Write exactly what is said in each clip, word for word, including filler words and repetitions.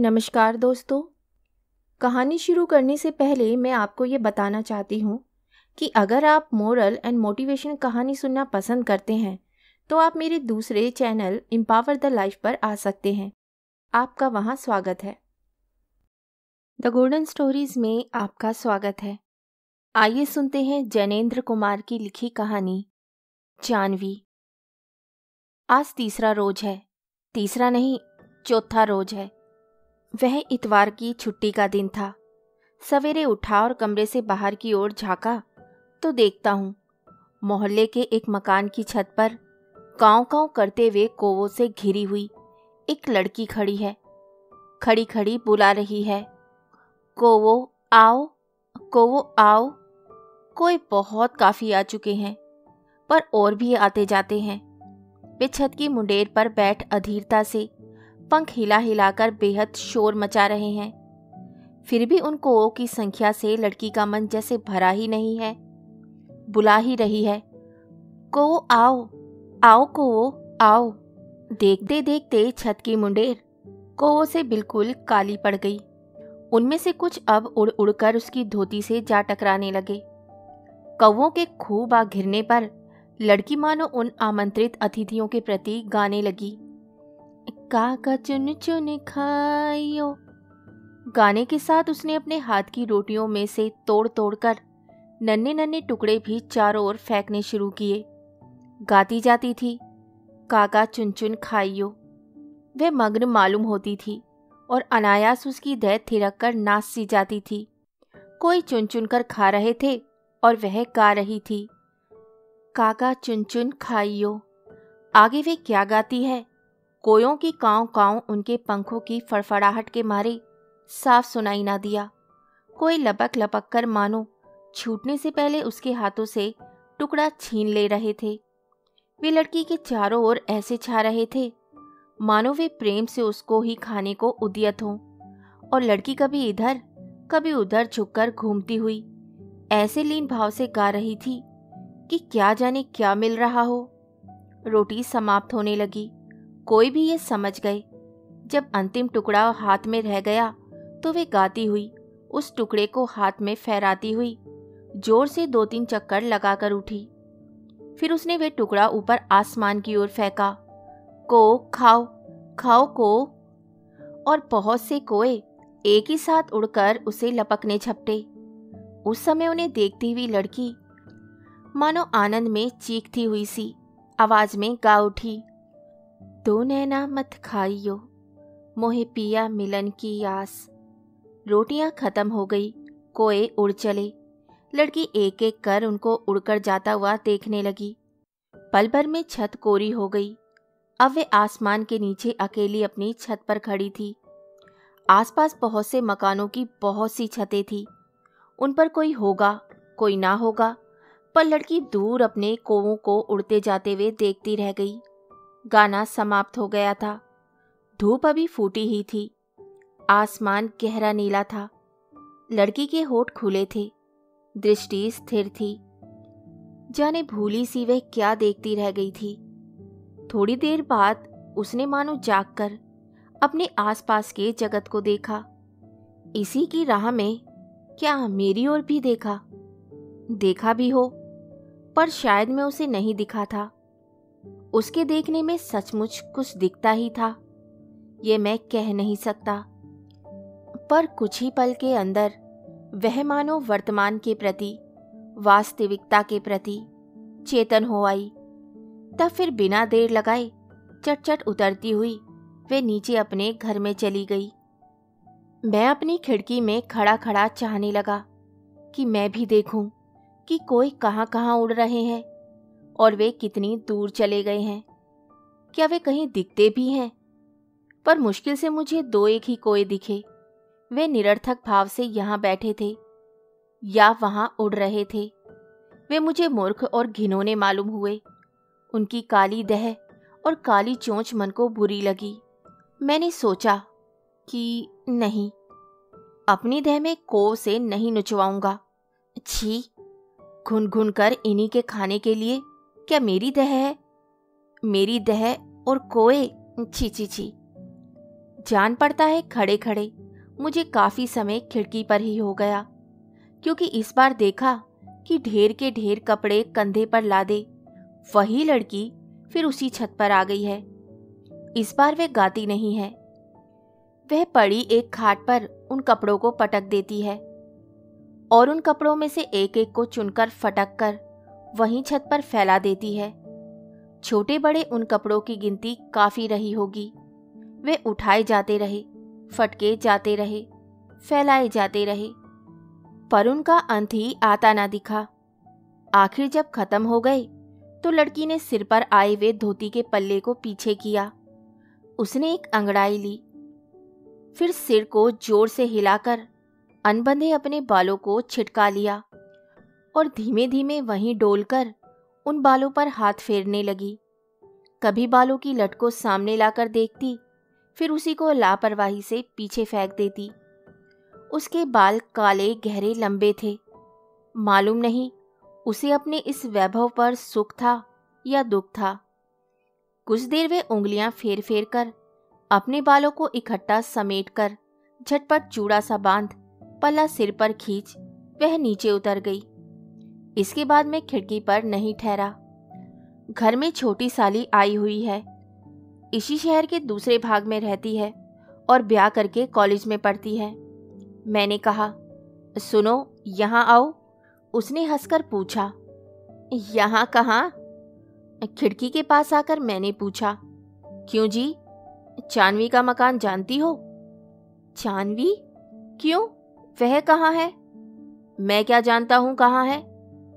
नमस्कार दोस्तों, कहानी शुरू करने से पहले मैं आपको ये बताना चाहती हूँ कि अगर आप मोरल एंड मोटिवेशन कहानी सुनना पसंद करते हैं तो आप मेरे दूसरे चैनल इंपावर्ड द लाइफ पर आ सकते हैं। आपका वहाँ स्वागत है। द गोल्डन स्टोरीज में आपका स्वागत है। आइए सुनते हैं जैनेन्द्र कुमार की लिखी कहानी जाह्नवी। आज तीसरा रोज है, तीसरा नहीं चौथा रोज है। वह इतवार की छुट्टी का दिन था। सवेरे उठा और कमरे से बाहर की ओर झांका तो देखता हूँ मोहल्ले के एक मकान की छत पर काँव काँव करते हुए कोवों से घिरी हुई एक लड़की खड़ी है। खड़ी खड़ी बुला रही है, कोवो आओ, कोवो आओ। कोई बहुत काफ़ी आ चुके हैं पर और भी आते जाते हैं। वे छत की मुंडेर पर बैठ अधीरता से पंख हिला हिलाकर बेहद शोर मचा रहे हैं। फिर भी उन कोओं की संख्या से लड़की का मन जैसे भरा ही नहीं है। बुला ही रही है, कोओ आओ, आओ कोओ आओ। देखते देखते छत की मुंडेर कोओं से बिल्कुल काली पड़ गई। उनमें से कुछ अब उड़ उड़कर उसकी धोती से जा टकराने लगे। कौओं के खूब आ घिरने पर लड़की मानो उन आमंत्रित अतिथियों के प्रति गाने लगी। काका चुन चुन खाइयो गाने के साथ उसने अपने हाथ की रोटियों में से तोड़ तोड़ कर नन्हे नन्हे टुकड़े भी चारों ओर फेंकने शुरू किए। गाती जाती थी, काका चुन चुन खाइयो। वह मग्न मालूम होती थी और अनायास उसकी देह थिरक कर नाच सी जाती थी। कोई चुन चुन कर खा रहे थे और वह गा रही थी, काका चुन चुन खाइयो। आगे वह क्या गाती है, कोयों की काँव काँव उनके पंखों की फड़फड़ाहट के मारे साफ सुनाई ना दिया। कोई लपक लपक कर मानो छूटने से पहले उसके हाथों से टुकड़ा छीन ले रहे थे। वे लड़की के चारों ओर ऐसे छा रहे थे मानो वे प्रेम से उसको ही खाने को उद्यत हों, और लड़की कभी इधर कभी उधर झुककर घूमती हुई ऐसे लीन भाव से गा रही थी कि क्या जाने क्या मिल रहा हो। रोटी समाप्त होने लगी। कोई भी ये समझ गए। जब अंतिम टुकड़ा हाथ में रह गया तो वे गाती हुई उस टुकड़े को हाथ में फहराती हुई जोर से दो तीन चक्कर लगाकर उठी। फिर उसने वे टुकड़ा ऊपर आसमान की ओर फेंका, को खाओ खाओ को, और बहुत से कोए एक ही साथ उड़कर उसे लपकने झपटे। उस समय उन्हें देखती हुई लड़की मानो आनंद में चीखती हुई सी आवाज में गा उठी, दो नैना मत खाइयो मोहे पिया मिलन की आस। रोटियां खत्म हो गई, कोए उड़ चले। लड़की एक एक कर उनको उड़कर जाता हुआ देखने लगी। पल भर में छत कोरी हो गई। अब वे आसमान के नीचे अकेली अपनी छत पर खड़ी थी। आसपास बहुत से मकानों की बहुत सी छतें थी। उन पर कोई होगा कोई ना होगा, पर लड़की दूर अपने कोओं को उड़ते जाते हुए देखती रह गई। गाना समाप्त हो गया था। धूप अभी फूटी ही थी। आसमान गहरा नीला था। लड़की के होठ खुले थे, दृष्टि स्थिर थी। जाने भूली सी वह क्या देखती रह गई थी। थोड़ी देर बाद उसने मानो जागकर अपने आसपास के जगत को देखा। इसी की राह में क्या मेरी ओर भी देखा देखा भी हो, पर शायद मैं उसे नहीं दिखा था। उसके देखने में सचमुच कुछ दिखता ही था, ये मैं कह नहीं सकता, पर कुछ ही पल के अंदर वह मानो वर्तमान के प्रति, वास्तविकता के प्रति चेतन हो आई। तब फिर बिना देर लगाए चटचट उतरती हुई वे नीचे अपने घर में चली गई। मैं अपनी खिड़की में खड़ा खड़ा चाहने लगा कि मैं भी देखूं कि कोई कहाँ कहाँ उड़ रहे हैं और वे कितनी दूर चले गए हैं। क्या वे कहीं दिखते भी हैं? पर मुश्किल से मुझे दो एक ही कोए दिखे। वे निरर्थक भाव से यहाँ बैठे थे या वहाँ उड़ रहे थे। वे मुझे मूर्ख और घिनौने मालूम हुए। उनकी काली देह और काली चोंच मन को बुरी लगी। मैंने सोचा कि नहीं, अपनी देह में कोओं से नहीं नुचवाऊंगा। छी, घुन घुन कर इन्हीं के खाने के लिए क्या मेरी देह है? मेरी देह और कोए, छी छी छी। जान पड़ता है खड़े खड़े मुझे काफी समय खिड़की पर ही हो गया, क्योंकि इस बार देखा कि ढेर के ढेर कपड़े कंधे पर लादे वही लड़की फिर उसी छत पर आ गई है। इस बार वह गाती नहीं है, वह पड़ी एक खाट पर उन कपड़ों को पटक देती है और उन कपड़ों में से एक एक को चुनकर फटक कर वहीं छत पर फैला देती है। छोटे बड़े उन कपड़ों की गिनती काफी रही होगी। वे उठाए जाते रहे, फटके जाते रहे, फैलाए जाते रहे, पर उनका अंत ही आता ना दिखा। आखिर जब खत्म हो गए तो लड़की ने सिर पर आए हुए धोती के पल्ले को पीछे किया। उसने एक अंगड़ाई ली, फिर सिर को जोर से हिलाकर अनबंधे अपने बालों को छिटका लिया और धीमे धीमे वहीं डोलकर उन बालों पर हाथ फेरने लगी। कभी बालों की लट को सामने लाकर देखती, फिर उसी को लापरवाही से पीछे फेंक देती। उसके बाल काले गहरे लंबे थे। मालूम नहीं उसे अपने इस वैभव पर सुख था या दुख था। कुछ देर वे उंगलियां फेर फेर कर अपने बालों को इकट्ठा समेट कर झटपट चूड़ा सा बांध पल्ला सिर पर खींच वह नीचे उतर गई। इसके बाद मैं खिड़की पर नहीं ठहरा। घर में छोटी साली आई हुई है, इसी शहर के दूसरे भाग में रहती है और ब्याह करके कॉलेज में पढ़ती है। मैंने कहा, सुनो यहाँ आओ। उसने हंसकर पूछा, यहाँ कहाँ? खिड़की के पास आकर मैंने पूछा, क्यों जी, जाह्नवी का मकान जानती हो? जाह्नवी? क्यों, वह कहाँ है? मैं क्या जानता हूँ कहाँ है,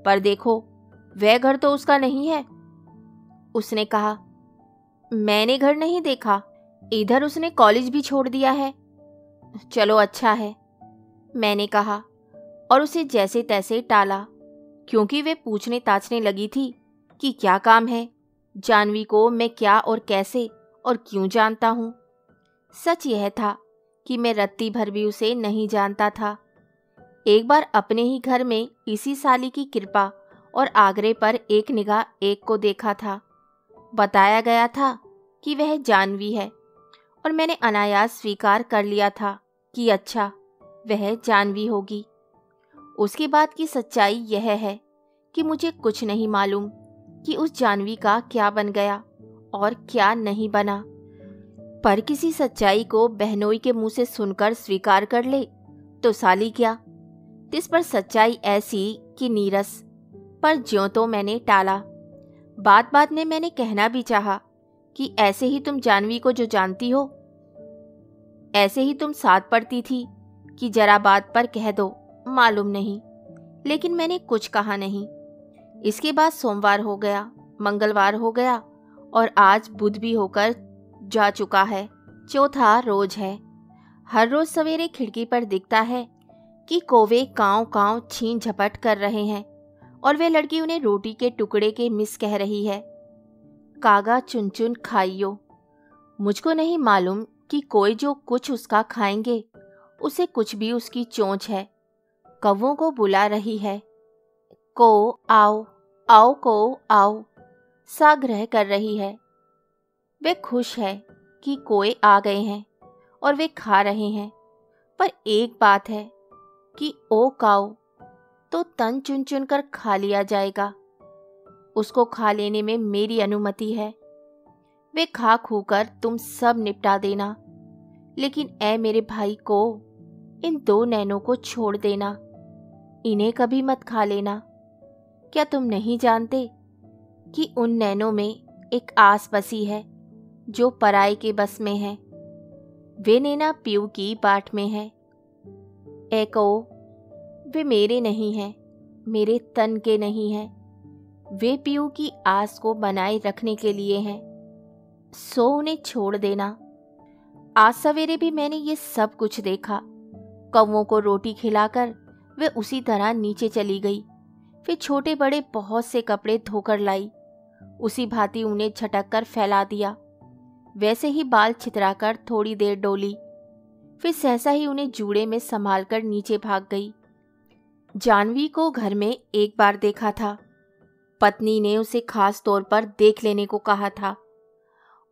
पर देखो वह घर तो उसका नहीं है। उसने कहा, मैंने घर नहीं देखा, इधर उसने कॉलेज भी छोड़ दिया है। चलो अच्छा है, मैंने कहा और उसे जैसे तैसे टाला, क्योंकि वे पूछने ताछने लगी थी कि क्या काम है, जाह्नवी को मैं क्या और कैसे और क्यों जानता हूँ। सच यह था कि मैं रत्ती भर भी उसे नहीं जानता था। एक बार अपने ही घर में इसी साली की कृपा और आगरे पर एक निगाह एक को देखा था। बताया गया था कि वह जाह्नवी है और मैंने अनायास स्वीकार कर लिया था कि अच्छा, वह जाह्नवी होगी। उसके बाद की सच्चाई यह है कि मुझे कुछ नहीं मालूम कि उस जाह्नवी का क्या बन गया और क्या नहीं बना, पर किसी सच्चाई को बहनोई के मुंह से सुनकर स्वीकार कर ले तो साली क्या, इस पर सच्चाई ऐसी कि नीरस। पर ज्यों तो मैंने टाला। बात बात में मैंने कहना भी चाहा कि ऐसे ही तुम जाह्नवी को जो जानती हो, ऐसे ही तुम साथ पढ़ती थी कि जरा बात पर कह दो, मालूम नहीं, लेकिन मैंने कुछ कहा नहीं। इसके बाद सोमवार हो गया, मंगलवार हो गया और आज बुध भी होकर जा चुका है। चौथा रोज है। हर रोज सवेरे खिड़की पर दिखता है कि कोवे काँव काँव छीन झपट कर रहे हैं और वह लड़की उन्हें रोटी के टुकड़े के मिस कह रही है। कागा चुन चुन खाइयो। मुझको नहीं मालूम कि कोई जो कुछ उसका खाएंगे उसे कुछ भी उसकी चोंच है। कौवों को बुला रही है, को आओ, आओ को आओ, साग्रह कर रही है। वे खुश है कि कोए आ गए हैं और वे खा रहे हैं, पर एक बात है कि ओ काओ तो तन चुन चुन कर खा लिया जाएगा। उसको खा लेने में मेरी अनुमति है। वे खा खू कर तुम सब निपटा देना, लेकिन ऐ मेरे भाई को, इन दो नैनों को छोड़ देना, इन्हें कभी मत खा लेना। क्या तुम नहीं जानते कि उन नैनों में एक आस बसी है जो पराए के बस में है। वे नैना पीऊ की बाट में है। ऐ कहो, वे मेरे नहीं हैं, मेरे तन के नहीं हैं, वे पीऊ की आस को बनाए रखने के लिए हैं, सो उन्हें छोड़ देना। आज सवेरे भी मैंने ये सब कुछ देखा। कौवों को रोटी खिलाकर वे उसी तरह नीचे चली गई, फिर छोटे बड़े बहुत से कपड़े धोकर लाई, उसी भांति उन्हें झटक कर फैला दिया, वैसे ही बाल छितराकर थोड़ी देर डोली, फिर सहसा ही उन्हें जूड़े में संभाल कर नीचे भाग गई। जाह्नवी को घर में एक बार देखा था। पत्नी ने उसे खास तौर पर देख लेने को कहा था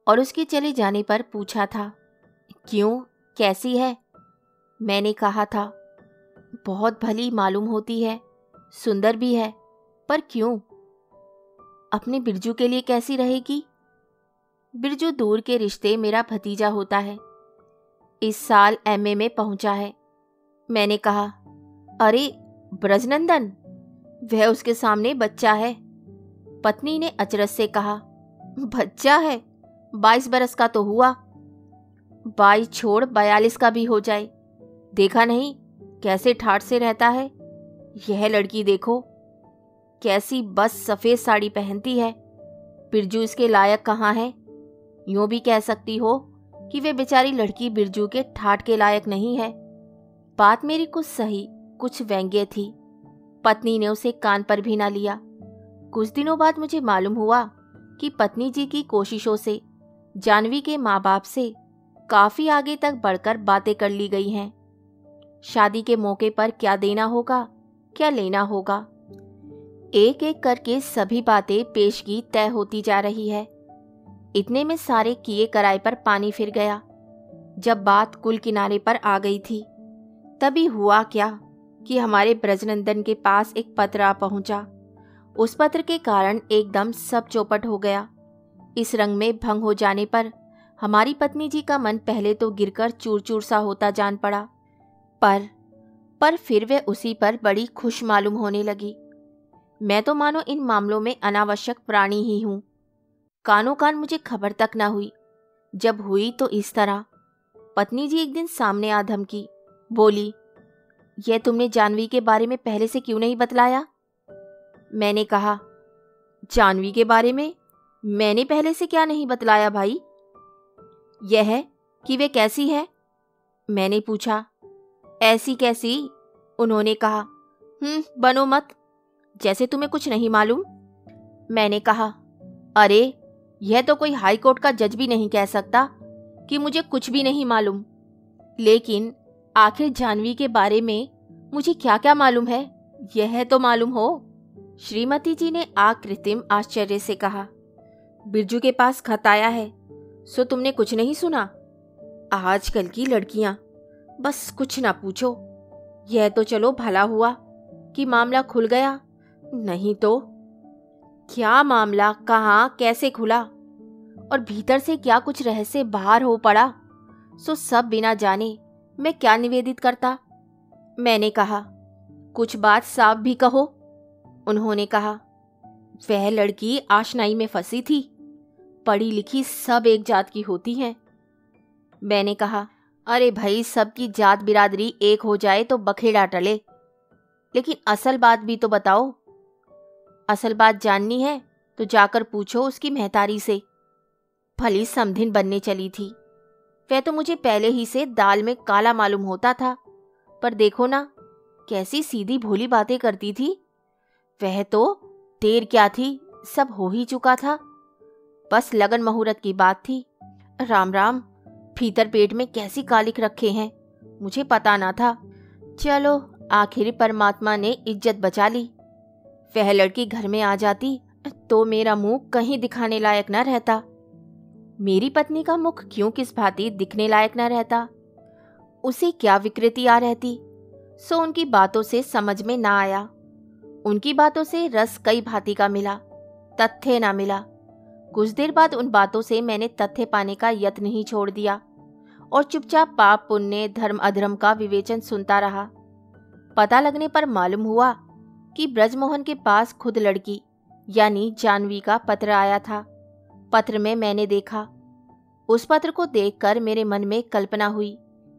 और उसके चले जाने पर पूछा था क्यों, कैसी है? मैंने कहा था, बहुत भली मालूम होती है, सुंदर भी है, पर क्यों? अपने बिरजू के लिए कैसी रहेगी? बिरजू दूर के रिश्ते मेरा भतीजा होता है, इस साल एमए में पहुंचा है। मैंने कहा, अरे ब्रजनंदन, वह उसके सामने बच्चा है। पत्नी ने अचरज से कहा, बच्चा है? बाईस बरस का तो हुआ, बाईस छोड़ बयालीस का भी हो जाए। देखा नहीं कैसे ठाठ से रहता है। यह लड़की देखो, कैसी बस सफ़ेद साड़ी पहनती है। बिरजू इसके लायक कहाँ है? यूँ भी कह सकती हो कि वे बेचारी लड़की बिरजू के ठाट के लायक नहीं है। बात मेरी कुछ सही कुछ व्यंग्य थी। पत्नी ने उसे कान पर भी ना लिया। कुछ दिनों बाद मुझे मालूम हुआ कि पत्नी जी की कोशिशों से जाह्नवी के माँ बाप से काफ़ी आगे तक बढ़कर बातें कर ली गई हैं। शादी के मौके पर क्या देना होगा, क्या लेना होगा, एक एक करके सभी बातें पेशगी तय होती जा रही है। इतने में सारे किए कराए पर पानी फिर गया। जब बात कुल किनारे पर आ गई थी, तभी हुआ क्या कि हमारे ब्रजनंदन के पास एक पत्र आ पहुंचा। उस पत्र के कारण एकदम सब चौपट हो गया। इस रंग में भंग हो जाने पर हमारी पत्नी जी का मन पहले तो गिरकर चूर चूर सा होता जान पड़ा, पर पर फिर वह उसी पर बड़ी खुश मालूम होने लगी। मैं तो मानो इन मामलों में अनावश्यक प्राणी ही हूँ। कानो कान मुझे खबर तक ना हुई। जब हुई तो इस तरह, पत्नी जी एक दिन सामने आ धमकी, बोली, यह तुमने जाह्नवी के बारे में पहले से क्यों नहीं बतलाया? मैंने कहा, जाह्नवी के बारे में मैंने पहले से क्या नहीं बतलाया भाई? यह है कि वे कैसी है? मैंने पूछा। ऐसी कैसी? उन्होंने कहा, हम्म, बनो मत, जैसे तुम्हें कुछ नहीं मालूम। मैंने कहा, अरे यह तो कोई हाई कोर्ट का जज भी नहीं कह सकता कि मुझे कुछ भी नहीं मालूम। लेकिन आखिर जाह्नवी के बारे में मुझे क्या क्या मालूम है, यह तो मालूम हो। श्रीमती जी ने आकृत्रिम आश्चर्य से कहा, बिरजू के पास खत आया है, सो तुमने कुछ नहीं सुना? आजकल की लड़कियां, बस कुछ ना पूछो। यह तो चलो भला हुआ कि मामला खुल गया, नहीं तो। क्या मामला, कहाँ, कैसे खुला और भीतर से क्या कुछ रहस्य बाहर हो पड़ा, सो सब बिना जाने मैं क्या निवेदित करता। मैंने कहा, कुछ बात साफ भी कहो। उन्होंने कहा, वह लड़की आशनाई में फंसी थी, पढ़ी लिखी सब एक जात की होती हैं। मैंने कहा, अरे भाई, सबकी जात बिरादरी एक हो जाए तो बखेड़ा टले, लेकिन असल बात भी तो बताओ। असल बात जाननी है तो जाकर पूछो उसकी महतारी से, भली समधिन बनने चली थी। वह तो मुझे पहले ही से दाल में काला मालूम होता था, पर देखो ना कैसी सीधी भोली बातें करती थी। वह तो देर क्या थी, सब हो ही चुका था, बस लगन मुहूर्त की बात थी। राम राम, भीतर पेट में कैसी कालिक रखे हैं, मुझे पता ना था। चलो आखिर परमात्मा ने इज्जत बचा ली। वह लड़की घर में आ जाती तो मेरा मुंह कहीं दिखाने लायक न रहता। मेरी पत्नी का मुख क्यों किस भांति दिखने लायक न रहता, उसे क्या विकृति आ रहती, सो उनकी बातों से समझ में ना आया। उनकी बातों से रस कई भांति का मिला, तथ्य ना मिला। कुछ देर बाद उन बातों से मैंने तथ्य पाने का यत्न ही छोड़ दिया और चुपचाप पाप पुण्य धर्म अधर्म का विवेचन सुनता रहा। पता लगने पर मालूम हुआ कि ब्रजमोहन के पास खुद लड़की यानी जाह्नवी का पत्र आया था। पत्र में मैंने देखा, उस पत्र को देखकर मेरे मन में कल्पना हुई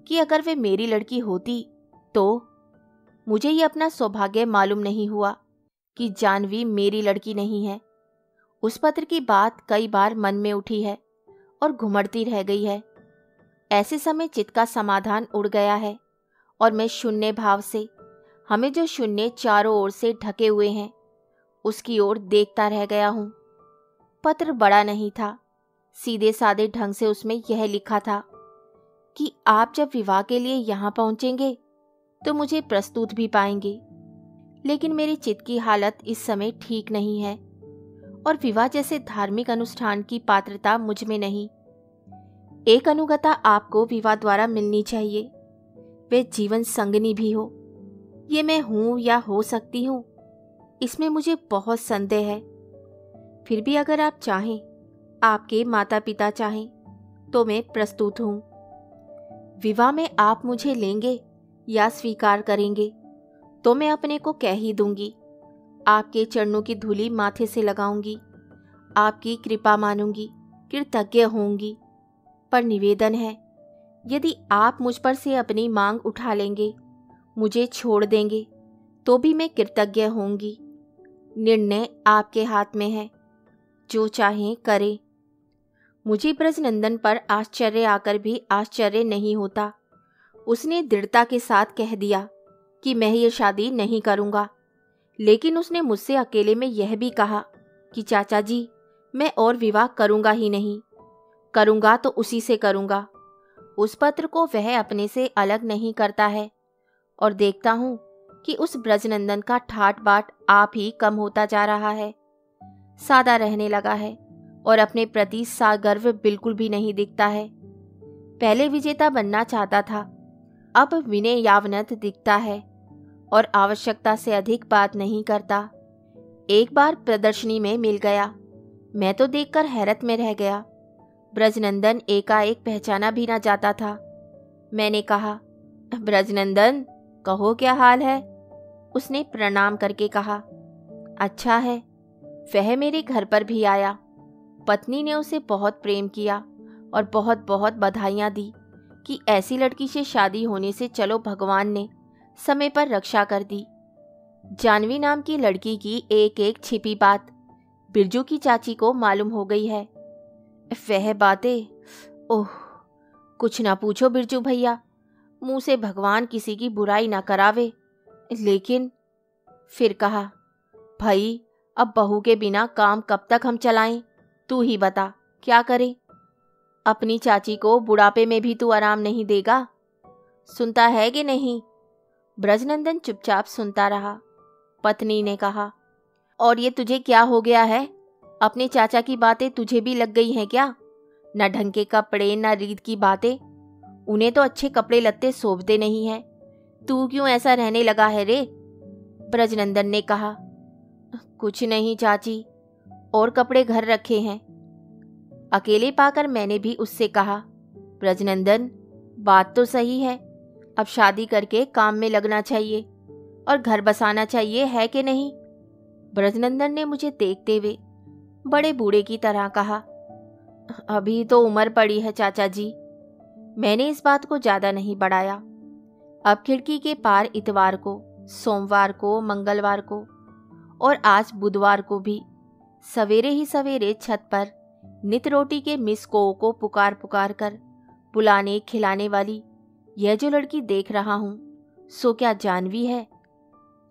कि अगर वे मेरी लड़की होती तो। मुझे ये अपना सौभाग्य मालूम नहीं हुआ कि जाह्नवी मेरी लड़की नहीं है। उस पत्र की बात कई बार मन में उठी है और घुमड़ती रह गई है। ऐसे समय चित्त का समाधान उड़ गया है और मैं शून्य भाव से, हमें जो शून्य चारों ओर से ढके हुए हैं, उसकी ओर देखता रह गया हूँ। पत्र बड़ा नहीं था, सीधे साधे ढंग से उसमें यह लिखा था कि आप जब विवाह के लिए यहाँ पहुँचेंगे तो मुझे प्रस्तुत भी पाएंगे, लेकिन मेरी चित्त की हालत इस समय ठीक नहीं है और विवाह जैसे धार्मिक अनुष्ठान की पात्रता मुझ में नहीं। एक अनुगता आपको विवाह द्वारा मिलनी चाहिए, वे जीवन संगनी भी हो। ये मैं हूँ या हो सकती हूँ, इसमें मुझे बहुत संदेह है। फिर भी अगर आप चाहें, आपके माता पिता चाहें, तो मैं प्रस्तुत हूँ। विवाह में आप मुझे लेंगे या स्वीकार करेंगे तो मैं अपने को कह ही दूंगी। आपके चरणों की धूली माथे से लगाऊंगी, आपकी कृपा मानूंगी, कृतज्ञ होंगी। पर निवेदन है, यदि आप मुझ पर से अपनी मांग उठा लेंगे, मुझे छोड़ देंगे, तो भी मैं कृतज्ञ होंगी। निर्णय आपके हाथ में है, जो चाहें करें। मुझे ब्रजनंदन पर आश्चर्य आकर भी आश्चर्य नहीं होता। उसने दृढ़ता के साथ कह दिया कि मैं ये शादी नहीं करूँगा, लेकिन उसने मुझसे अकेले में यह भी कहा कि चाचा जी, मैं और विवाह करूँगा ही नहीं, करूँगा तो उसी से करूँगा। उस पत्र को वह अपने से अलग नहीं करता है और देखता हूँ कि उस ब्रजनंदन का ठाट बाट आप ही कम होता जा रहा है। सादा रहने लगा है और अपने प्रति सागर्व बिल्कुल भी नहीं दिखता है। पहले विजेता बनना चाहता था, अब विनय यावनत दिखता है और आवश्यकता से अधिक बात नहीं करता। एक बार प्रदर्शनी में मिल गया, मैं तो देखकर हैरत में रह गया। ब्रजनंदन एकाएक पहचाना भी ना जाता था। मैंने कहा, ब्रजनंदन कहो क्या हाल है? उसने प्रणाम करके कहा, अच्छा है। वह मेरे घर पर भी आया। पत्नी ने उसे बहुत प्रेम किया और बहुत बहुत बधाइयाँ दी कि ऐसी लड़की से शादी होने से चलो भगवान ने समय पर रक्षा कर दी। जाह्नवी नाम की लड़की की एक एक छिपी बात बिरजू की चाची को मालूम हो गई है। वह बातें, ओह, कुछ ना पूछो बिरजू भैया, मुँह से भगवान किसी की बुराई ना करावे। लेकिन फिर कहा, भाई अब बहू के बिना काम कब तक हम चलाएं? तू ही बता क्या करें? अपनी चाची को बुढ़ापे में भी तू आराम नहीं देगा, सुनता है कि नहीं? ब्रजनंदन चुपचाप सुनता रहा। पत्नी ने कहा, और ये तुझे क्या हो गया है? अपने चाचा की बातें तुझे भी लग गई हैं क्या? ना ढंग के कपड़े, ना रीत की बातें। उन्हें तो अच्छे कपड़े लत्ते शोभते नहीं हैं, तू क्यों ऐसा रहने लगा है रे? ब्रजनंदन ने कहा, कुछ नहीं चाची, और कपड़े घर रखे हैं। अकेले पाकर मैंने भी उससे कहा, ब्रजनंदन बात तो सही है, अब शादी करके काम में लगना चाहिए और घर बसाना चाहिए, है कि नहीं? ब्रजनंदन ने मुझे देखते हुए बड़े बूढ़े की तरह कहा, अभी तो उम्र पड़ी है चाचा जी। मैंने इस बात को ज़्यादा नहीं बढ़ाया। अब खिड़की के पार इतवार को, सोमवार को, मंगलवार को और आज बुधवार को भी सवेरे ही सवेरे छत पर नित रोटी के मिस को, को पुकार पुकार कर बुलाने खिलाने वाली यह जो लड़की देख रहा हूँ, सो क्या जाह्नवी है?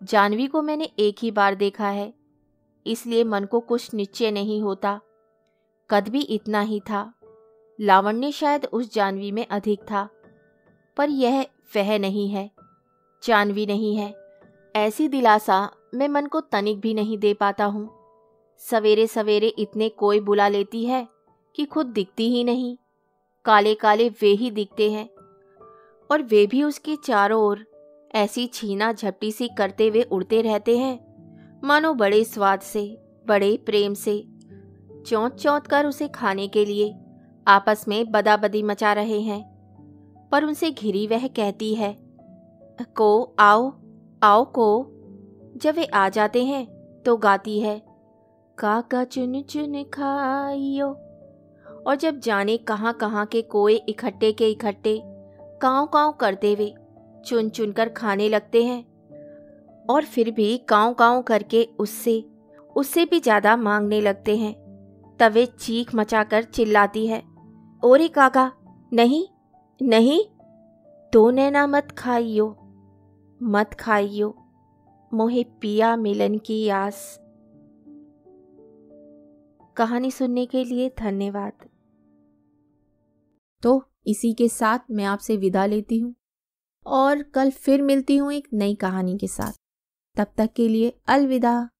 जाह्नवी को मैंने एक ही बार देखा है, इसलिए मन को कुछ निश्चय नहीं होता। कद भी इतना ही था, लावण्य शायद उस जाह्नवी में अधिक था, पर यह वह नहीं है, जाह्नवी नहीं है। ऐसी दिलासा मैं मन को तनिक भी नहीं दे पाता हूँ। सवेरे सवेरे इतने कोई बुला लेती है कि खुद दिखती ही नहीं, काले काले वे ही दिखते हैं और वे भी उसके चारों ओर ऐसी छीना झपटी सी करते हुए उड़ते रहते हैं, मानो बड़े स्वाद से, बड़े प्रेम से चौंत चौंत कर उसे खाने के लिए आपस में बदाबदी मचा रहे हैं। पर उनसे घिरी वह कहती है, को आओ आओ को। जब वे आ जाते हैं तो गाती है, काका चुन चुन खाइयो। और जब जाने कहाँ कहाँ के कोए इकट्ठे के इकट्ठे काँव काँव करते हुए चुन चुन कर खाने लगते हैं और फिर भी काँव काँव करके उससे उससे भी ज़्यादा मांगने लगते हैं, तब वे चीख मचाकर चिल्लाती है, ओरे काका, नहीं नहीं, तो नैना मत खाइयो, मत खाइयो, मोहे पिया मिलन की आस। कहानी सुनने के लिए धन्यवाद। तो इसी के साथ मैं आपसे विदा लेती हूँ और कल फिर मिलती हूँ एक नई कहानी के साथ। तब तक के लिए अलविदा।